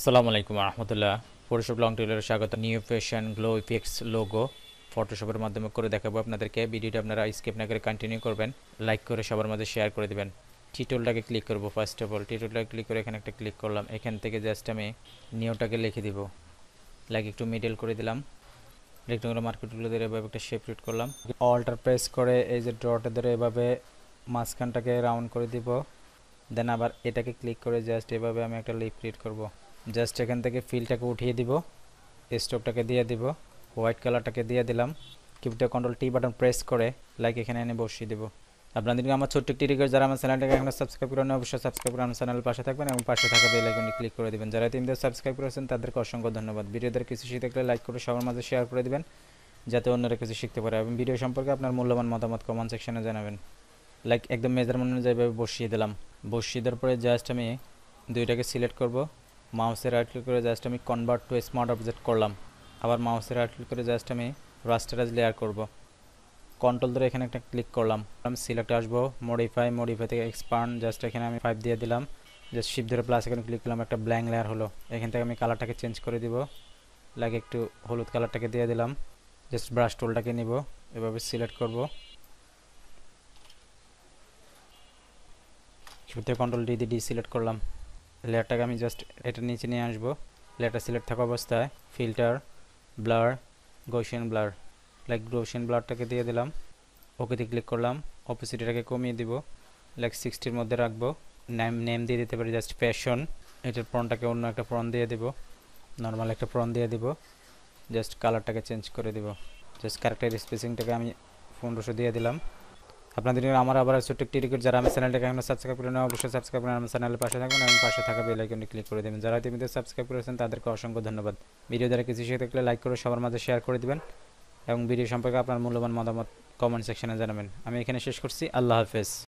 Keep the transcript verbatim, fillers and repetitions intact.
Assalamu alaikum warahmatullah Photoshop long tutorial স্বাগত new fashion glow effects logo Photoshop এর মাধ্যমে করে দেখাবো আপনাদেরকে ভিডিওটা আপনারা স্কিপ না করে কন্টিনিউ করবেন লাইক করে সবার মাঝে শেয়ার করে দিবেন টিটলটাকে ক্লিক করব ফার্স্ট অফ অল টিটলটাকে ক্লিক করে এখানে একটা ক্লিক করলাম এখান থেকে জাস্ট আমি নিউটাকে লিখে দিব লাইক একটু মিডল করে দিলাম রেকট্যাঙ্গুলার মার্কেটগুলো ধরে এভাবে একটা শেপ ক্রিয়েট করলাম অল্টার প্রেস করে এই যে ডটে ধরে এভাবে মাঝখানটাকে রাউন্ড করে দিব দেন আবার এটাকে ক্লিক করে জাস্ট এভাবে আমি একটা লিপ ক্রিয়েট করব জাস্ট এখান থেকে ফিলটাকে উঠিয়ে দিব স্টপটাকে দিয়ে দিব হোয়াইট কালারটাকে দিয়ে দিলাম কিবোর্ডে কন্ট্রোল টি বাটন প্রেস করে লাইক এখানে এনে বসিয়ে দেব আপনাদেরকে আমার ছোট্ট একটি রিকোয়েস্ট যারা আমার চ্যানেলটাকে এখনো সাবস্ক্রাইব করেননি অবশ্যই সাবস্ক্রাইব করে আমার চ্যানেলের পাশে থাকবেন এবং পাশে থাকা বেল আইকনটি ক্লিক করে দিবেন যারা ইতিমধ্যে সাবস্ক্রাইব করেছেন তাদেরকে অসংখ্য ধন্যবাদ ভিডিওটার কিছু শিখতে গেলে লাইক করে সবার মাঝে শেয়ার করে দিবেন যাতে অন্যরা কিছু শিখতে পারে এবং ভিডিও সম্পর্কে আপনার মূল্যবান মতামত কমেন্ট সেকশনে জানাবেন লাইক একদম মেজারমেন্ট অনুযায়ী বসিয়ে দিলাম বসিয়ে দেওয়ার পরে জাস্ট আমি দুইটাকে সিলেক্ট করব মাউসে রাইট ক্লিক করে জাস্ট আমি কনভার্ট টু স্মার্ট অবজেক্ট করলাম আবার মাউসে রাইট ক্লিক করে জাস্ট আমি রাস্টারাইজ লেয়ার করব কন্ট্রোল ধরে এখানে একটা ক্লিক করলাম আমি সিলেক্ট আসবো মডিফাই মডিফাই থেকে এক্সপ্যান্ড জাস্ট এখানে আমি ফাইভ দিয়ে দিলাম জাস্ট শিফট ধরে প্লাস এখানে ক্লিক করলাম একটা ব্ল্যাঙ্ক লেয়ার হলো এখান থেকে আমি কালারটাকে চেঞ্জ করে দিব লাইক একটু হলুদ কালারটাকে দিয়ে দিলাম জাস্ট ব্রাশ টুলটাকে নিব এভাবে সিলেক্ট করব শুধু কন্ট্রোল ডি ডি সিলেক্ট করলাম লেয়ারটাকে আমি জাস্ট এটা নিচে নিয়ে আসবো লেয়ারটা সিলেক্ট থাকা অবস্থায় filter blur Gaussian blur like Gaussian ব্লারটাকে দিয়ে দিলাম ওকেতে ক্লিক করলাম অপাসিটিটাকে কমিয়ে দিব লাইক সিক্সটির মধ্যে রাখবো নেম নেম দিয়ে দিতে পারি জাস্ট ফ্যাশন এটার ফ্রন্টটাকে অন্য একটা ফ্রন্ট দিয়ে দিব নর্মাল একটা ফ্রন্ট দিয়ে দিব জাস্ট কালারটাকে চেঞ্জ করে দিব জাস্ট ক্যারেক্টার স্পেসিংটাকে আমি পনেরোশো দিয়ে দিলাম আপনাদের আমার আবার ছোট্ট একটি রিকোয়েস্ট যারা আমার চ্যানেলটাকে এখনো সাবস্ক্রাইব করেননি অবশ্যই সাবস্ক্রাইব করে আমার চ্যানেলের পাশে থাকবেন এবং পাশে থাকা বেল আইকনটি ক্লিক করে দেবেন যারা ইতিমধ্যে সাবস্ক্রাইব করেছেন তাদেরকে অসংখ্য ধন্যবাদ ভিডিও দ্বারা কিছু শিখে থাকলে লাইক করে সবার মাঝে শেয়ার করে দিবেন এবং ভিডিও সম্পর্কে আপনার মূল্যবান মতামত কমেন্ট সেকশনে জানাবেন আমি এখানে শেষ করছি আল্লাহ হাফেজ।